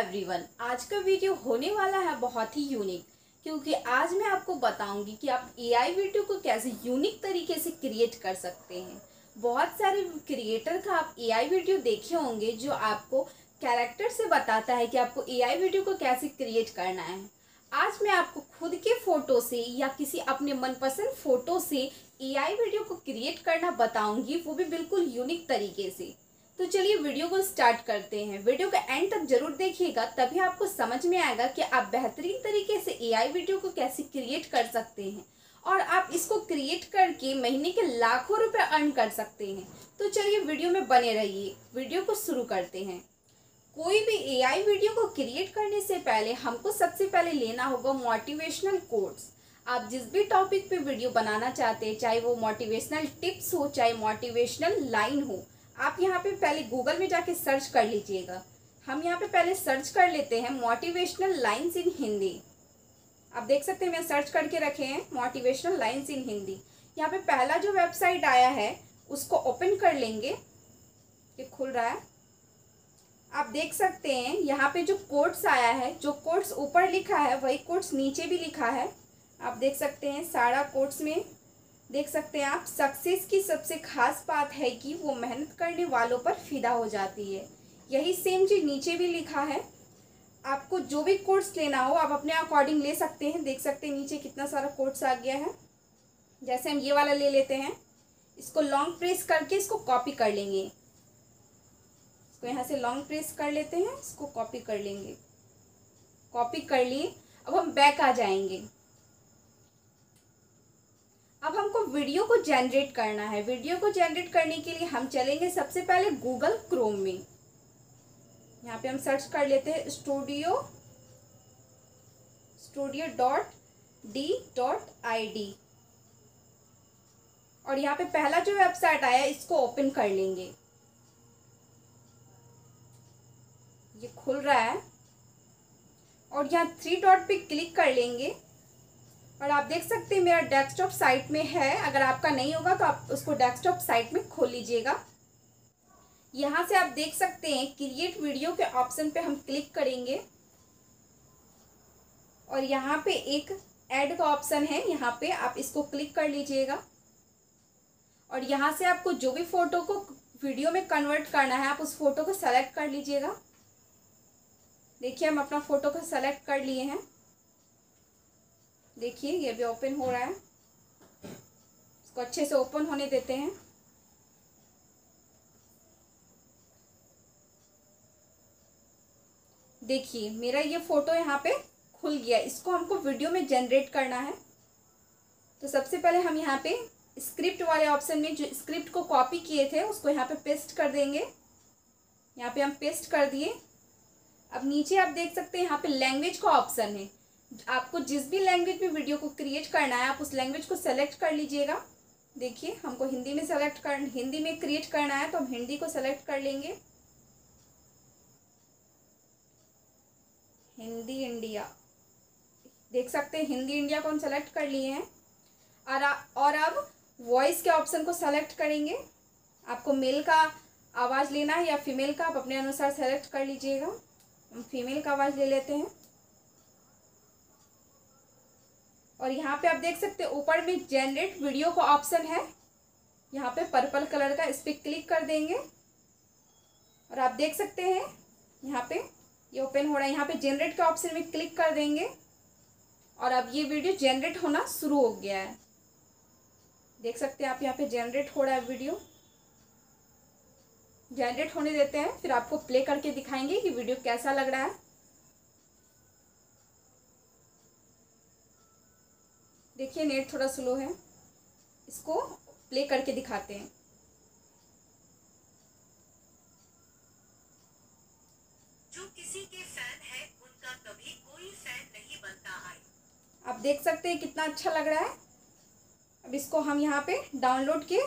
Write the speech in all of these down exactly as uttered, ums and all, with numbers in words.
Everyone, आज का video होने वाला है बहुत ही यूनिक, क्योंकि आज मैं आपको बताऊंगी कि आप एआई वीडियो को कैसे यूनिक तरीके से क्रिएट कर सकते हैं। बहुत सारे क्रिएटर का आप एआई वीडियो देखे होंगे जो आपको कैरेक्टर से बताता है कि आपको एआई वीडियो को कैसे क्रिएट करना है। आज मैं आपको खुद के फ़ोटो से या किसी अपने मनपसंद फ़ोटो से एआई वीडियो को क्रिएट करना बताऊंगी, वो भी बिल्कुल यूनिक तरीके से। तो चलिए वीडियो को स्टार्ट करते हैं। वीडियो का एंड तक जरूर देखिएगा, तभी आपको समझ में आएगा कि आप बेहतरीन तरीके से एआई वीडियो को कैसे क्रिएट कर सकते हैं और आप इसको क्रिएट करके महीने के लाखों रुपए अर्न कर सकते हैं। तो चलिए वीडियो में बने रहिए, वीडियो को शुरू करते हैं। कोई भी एआई वीडियो को क्रिएट करने से पहले हमको सबसे पहले लेना होगा मोटिवेशनल कोट्स। आप जिस भी टॉपिक पे वीडियो बनाना चाहते हैं, चाहे वो मोटिवेशनल टिप्स हो, चाहे मोटिवेशनल लाइन हो, आप यहाँ पे पहले गूगल में जाके सर्च कर लीजिएगा। हम यहाँ पे पहले सर्च कर लेते हैं मोटिवेशनल लाइन्स इन हिंदी। आप देख सकते हैं मैं सर्च करके रखे हैं मोटिवेशनल लाइन्स इन हिंदी। यहाँ पे पहला जो वेबसाइट आया है उसको ओपन कर लेंगे। ये खुल रहा है, आप देख सकते हैं यहाँ पे जो कोट्स आया है, जो कोट्स ऊपर लिखा है वही कोट्स नीचे भी लिखा है। आप देख सकते हैं सारा कोट्स में देख सकते हैं आप, सक्सेस की सबसे खास बात है कि वो मेहनत करने वालों पर फिदा हो जाती है। यही सेम चीज़ नीचे भी लिखा है। आपको जो भी कोट्स लेना हो आप अपने अकॉर्डिंग ले सकते हैं। देख सकते हैं नीचे कितना सारा कोट्स आ गया है। जैसे हम ये वाला ले लेते हैं, इसको लॉन्ग प्रेस करके इसको कॉपी कर लेंगे। तो यहाँ से लॉन्ग प्रेस कर लेते हैं, इसको कॉपी कर लेंगे। कॉपी कर लिए, अब हम बैक आ जाएंगे। अब हमको वीडियो को जनरेट करना है। वीडियो को जनरेट करने के लिए हम चलेंगे सबसे पहले गूगल क्रोम में। यहाँ पे हम सर्च कर लेते हैं studio studio dot D dot I D और यहाँ पे पहला जो वेबसाइट आया इसको ओपन कर लेंगे। ये खुल रहा है और यहाँ थ्री डॉट पे क्लिक कर लेंगे और आप देख सकते हैं मेरा डेस्कटॉप साइट में है। अगर आपका नहीं होगा तो आप उसको डेस्कटॉप साइट में खोल लीजिएगा। यहाँ से आप देख सकते हैं क्रिएट वीडियो के ऑप्शन पे हम क्लिक करेंगे और यहाँ पे एक ऐड का ऑप्शन है, यहाँ पे आप इसको क्लिक कर लीजिएगा। और यहाँ से आपको जो भी फ़ोटो को वीडियो में कन्वर्ट करना है आप उस फ़ोटो को सेलेक्ट कर लीजिएगा। देखिए हम अपना फ़ोटो को सेलेक्ट कर लिए हैं। देखिए ये भी ओपन हो रहा है, इसको अच्छे से ओपन होने देते हैं। देखिए मेरा ये फ़ोटो यहाँ पे खुल गया। इसको हमको वीडियो में जनरेट करना है, तो सबसे पहले हम यहाँ पे स्क्रिप्ट वाले ऑप्शन में जो स्क्रिप्ट को कॉपी किए थे उसको यहाँ पे पेस्ट कर देंगे। यहाँ पे हम पेस्ट कर दिए। अब नीचे आप देख सकते हैं यहाँ पे लैंग्वेज का ऑप्शन है। आपको जिस भी लैंग्वेज में वीडियो को क्रिएट करना है आप उस लैंग्वेज को सेलेक्ट कर लीजिएगा। देखिए हमको हिंदी में सेलेक्ट कर हिंदी में क्रिएट करना है तो हम हिंदी को सेलेक्ट कर लेंगे, हिंदी इंडिया। देख सकते हैं हिंदी इंडिया को हम सेलेक्ट कर लिए हैं। और और अब वॉइस के ऑप्शन को सेलेक्ट करेंगे। आपको मेल का आवाज़ लेना है या फीमेल का, आप अपने अनुसार सेलेक्ट कर लीजिएगा। हम फीमेल का आवाज़ ले लेते हैं। और यहाँ पे आप देख सकते हैं ऊपर में जनरेट वीडियो का ऑप्शन है, यहाँ पे पर्पल कलर का, इस पर क्लिक कर देंगे। और आप देख सकते हैं यहाँ पे ये ओपन हो रहा है, यहाँ पे जनरेट के ऑप्शन में क्लिक कर देंगे और अब ये वीडियो जनरेट होना शुरू हो गया है। देख सकते हैं आप यहाँ पे जनरेट हो रहा है वीडियो। जनरेट होने देते हैं, फिर आपको प्ले करके दिखाएंगे कि वीडियो कैसा लग रहा है। देखिए नेट थोड़ा स्लो है, इसको प्ले करके दिखाते हैं। जो किसी के फैन है उनका कभी कोई फैन नहीं बनता है। आप देख सकते हैं कितना अच्छा लग रहा है। अब इसको हम यहाँ पे डाउनलोड के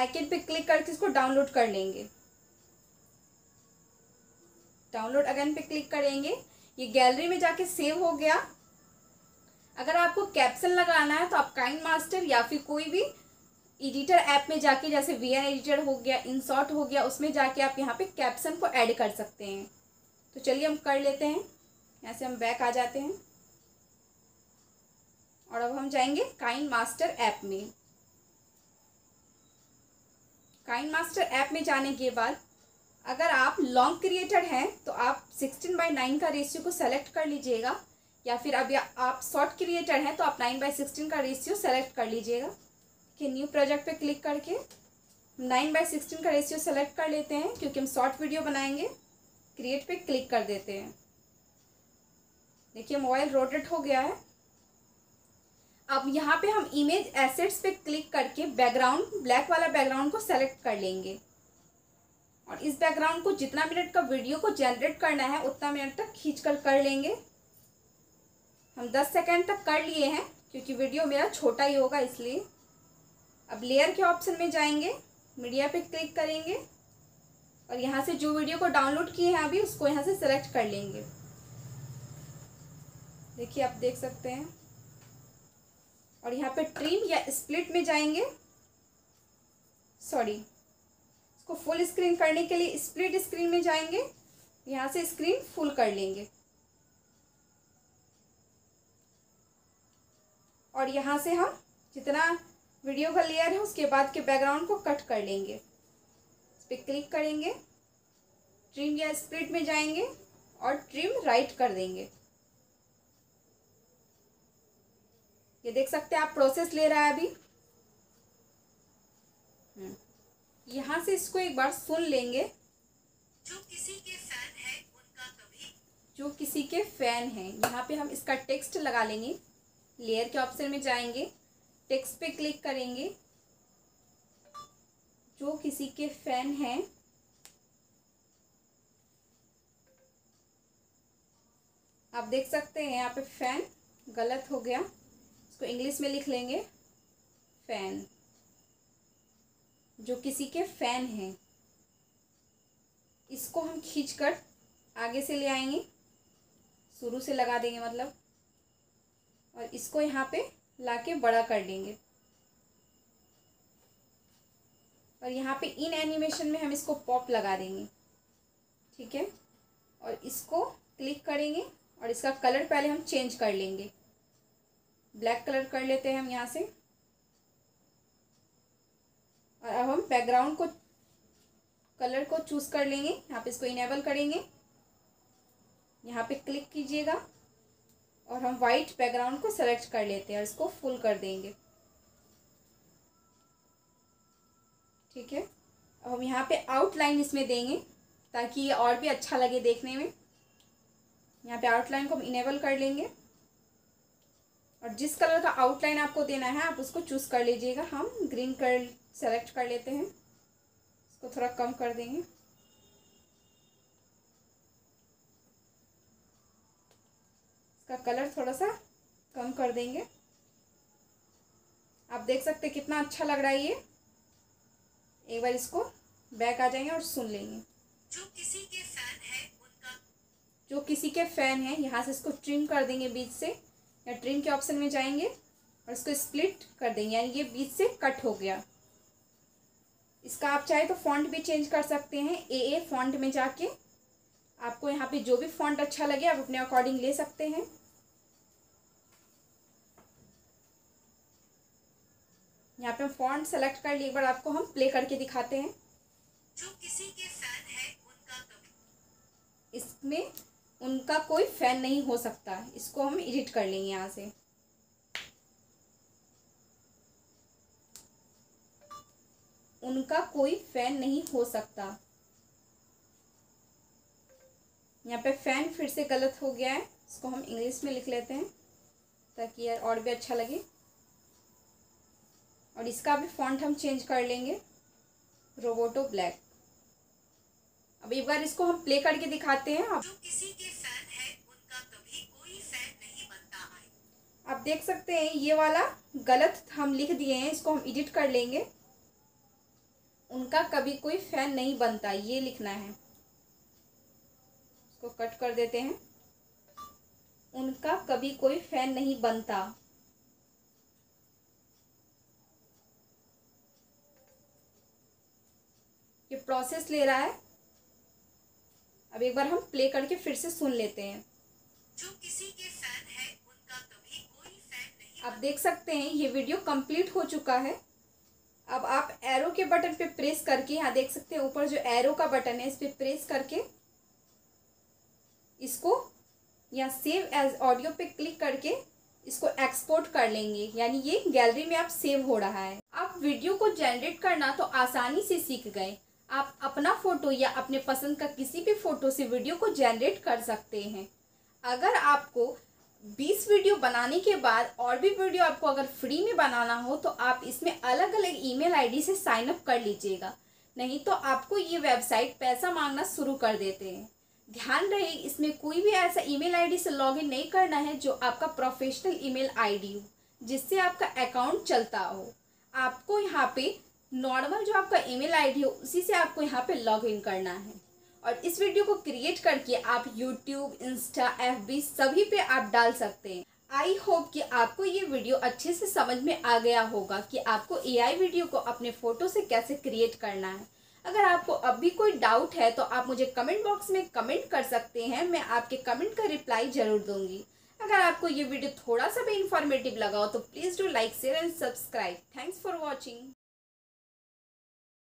आइकन पे क्लिक करके इसको डाउनलोड कर लेंगे। डाउनलोड अगेन पे क्लिक करेंगे, ये गैलरी में जाके सेव हो गया। अगर आपको कैप्शन लगाना है तो आप काइन मास्टर या फिर कोई भी एडिटर ऐप में जाके, जैसे वी एन एडिटर हो गया, इनशॉट हो गया, उसमें जाके आप यहाँ पे कैप्शन को ऐड कर सकते हैं। तो चलिए हम कर लेते हैं। यहाँ से हम बैक आ जाते हैं और अब हम जाएंगे काइन मास्टर ऐप में। काइन मास्टर ऐप में जाने के बाद अगर आप लॉन्ग क्रिएटर हैं तो आप सिक्सटीन बाई नाइन का रेशियो को सेलेक्ट कर लीजिएगा, या फिर अब या आप शॉर्ट क्रिएटर हैं तो आप नाइन बाई सिक्सटीन का रेशियो सेलेक्ट कर लीजिएगा। कि न्यू प्रोजेक्ट पे क्लिक करके नाइन बाई सिक्सटीन का रेशियो सेलेक्ट कर लेते हैं क्योंकि हम शॉर्ट वीडियो बनाएंगे। क्रिएट पे क्लिक कर देते हैं। देखिए मोबाइल रोटेट हो गया है। अब यहाँ पे हम इमेज एसेट्स पे क्लिक करके बैकग्राउंड, ब्लैक वाला बैकग्राउंड को सेलेक्ट कर लेंगे और इस बैकग्राउंड को जितना मिनट का वीडियो को जनरेट करना है उतना मिनट तक खींच कर कर लेंगे। हम दस सेकंड तक कर लिए हैं क्योंकि वीडियो मेरा छोटा ही होगा इसलिए। अब लेयर के ऑप्शन में जाएंगे, मीडिया पे क्लिक करेंगे और यहाँ से जो वीडियो को डाउनलोड किए हैं अभी उसको यहाँ से सेलेक्ट कर लेंगे। देखिए आप देख सकते हैं। और यहाँ पे ट्रिम या स्प्लिट में जाएंगे, सॉरी इसको फुल स्क्रीन करने के लिए स्प्लिट स्क्रीन में जाएंगे, यहाँ से स्क्रीन फुल कर लेंगे और यहाँ से हम जितना वीडियो का लेयर है उसके बाद के बैकग्राउंड को कट कर लेंगे। इस पर क्लिक करेंगे, ट्रिम या स्प्लिट में जाएंगे और ट्रिम राइट कर देंगे। ये देख सकते हैं आप प्रोसेस ले रहा है अभी। यहाँ से इसको एक बार सुन लेंगे। जो किसी के फैन है उनका कभी, जो किसी के फैन है, यहाँ पे हम इसका टेक्स्ट लगा लेंगे। लेयर के ऑप्शन में जाएंगे, टेक्स्ट पे क्लिक करेंगे। जो किसी के फैन है, आप देख सकते हैं यहाँ पे फैन गलत हो गया, इसको इंग्लिश में लिख लेंगे फैन। जो किसी के फैन हैं, इसको हम खींचकर आगे से ले आएंगे, शुरू से लगा देंगे मतलब, और इसको यहाँ पे लाके बड़ा कर देंगे। और यहाँ पे इन एनिमेशन में हम इसको पॉप लगा देंगे, ठीक है। और इसको क्लिक करेंगे और इसका कलर पहले हम चेंज कर लेंगे, ब्लैक कलर कर लेते हैं हम यहाँ से। और अब हम बैकग्राउंड को, कलर को चूज कर लेंगे। यहाँ पे इसको इनेबल करेंगे, यहाँ पे क्लिक कीजिएगा और हम वाइट बैकग्राउंड को सेलेक्ट कर लेते हैं और इसको फुल कर देंगे, ठीक है। अब हम यहाँ पे आउटलाइन इसमें देंगे ताकि ये और भी अच्छा लगे देखने में। यहाँ पे आउटलाइन को हम इनेबल कर लेंगे और जिस कलर का आउटलाइन आपको देना है आप उसको चूज़ कर लीजिएगा। हम ग्रीन कलर सेलेक्ट कर लेते हैं, इसको थोड़ा कम कर देंगे। इसका कलर थोड़ा सा कम कर देंगे। आप देख सकते हैं कितना अच्छा लग रहा है ये। एक बार इसको बैक आ जाएंगे और सुन लेंगे। जो किसी के फैन है उनका, जो किसी के फैन है, यहाँ से इसको ट्रिम कर देंगे बीच से, या ट्रिम के ऑप्शन में जाएंगे और इसको स्प्लिट कर देंगे, यानी ये बीच से कट हो गया। इसका आप चाहे तो फॉन्ट भी चेंज कर सकते हैं। ए ए फॉन्ट में जाके आपको यहाँ पे जो भी फॉन्ट अच्छा लगे आप अपने अकॉर्डिंग ले सकते हैं। यहाँ पे फॉन्ट सेलेक्ट कर लिए। एक बार आपको हम प्ले करके दिखाते हैं। जो किसी के फैन है उनका कभी, इसमें उनका कोई फैन नहीं हो सकता। इसको हम एडिट कर लेंगे यहाँ से। उनका कोई फैन नहीं हो सकता, यहाँ पे फैन फिर से गलत हो गया है, इसको हम इंग्लिश में लिख लेते हैं ताकि यार और भी अच्छा लगे। और इसका भी फॉन्ट हम चेंज कर लेंगे, रोबोटो ब्लैक। अब एक बार इसको हम प्ले करके दिखाते हैं। आप, जो किसी के फैन है उनका कभी कोई फैन नहीं बनता है। आप देख सकते हैं ये वाला गलत हम लिख दिए हैं, इसको हम एडिट कर लेंगे। उनका कभी कोई फैन नहीं बनता, ये लिखना है, इसको कट कर देते हैं। उनका कभी कोई फैन नहीं बनता, ये प्रोसेस ले रहा है। अब एक बार हम प्ले करके फिर से सुन लेते हैं। जो किसी के फैन है उनका कभी कोई फैन नहीं। आप देख सकते हैं ये वीडियो कंप्लीट हो चुका है। अब आप एरो के बटन पे प्रेस करके, यहाँ देख सकते हैं ऊपर जो एरो का बटन है इस पर प्रेस करके इसको यहाँ सेव एज ऑडियो पे क्लिक करके इसको एक्सपोर्ट कर लेंगे, यानी ये गैलरी में आप सेव हो रहा है। आप वीडियो को जनरेट करना तो आसानी से सीख गए। आप अपना फ़ोटो या अपने पसंद का किसी भी फ़ोटो से वीडियो को जनरेट कर सकते हैं। अगर आपको बीस वीडियो बनाने के बाद और भी वीडियो आपको अगर फ्री में बनाना हो तो आप इसमें अलग अलग ईमेल आईडी से साइन अप कर लीजिएगा, नहीं तो आपको ये वेबसाइट पैसा मांगना शुरू कर देते हैं। ध्यान रहे इसमें कोई भी ऐसा ईमेल आईडी से लॉगिन नहीं करना है जो आपका प्रोफेशनल ईमेल आईडी हो, जिससे आपका अकाउंट चलता हो। आपको यहाँ पे नॉर्मल जो आपका ईमेल आईडी हो उसी से आपको यहाँ पे लॉगिन करना है। और इस वीडियो को क्रिएट करके आप यूट्यूब, इंस्टा, एफबी सभी पे आप डाल सकते हैं। आई होप कि आपको ये वीडियो अच्छे से समझ में आ गया होगा कि आपको एआई वीडियो को अपने फ़ोटो से कैसे क्रिएट करना है। अगर आपको अब भी कोई डाउट है तो आप मुझे कमेंट बॉक्स में कमेंट कर सकते हैं, मैं आपके कमेंट का रिप्लाई ज़रूर दूँगी। अगर आपको ये वीडियो थोड़ा सा भी इंफॉर्मेटिव लगा हो तो please do like, share and subscribe. Thanks for watching.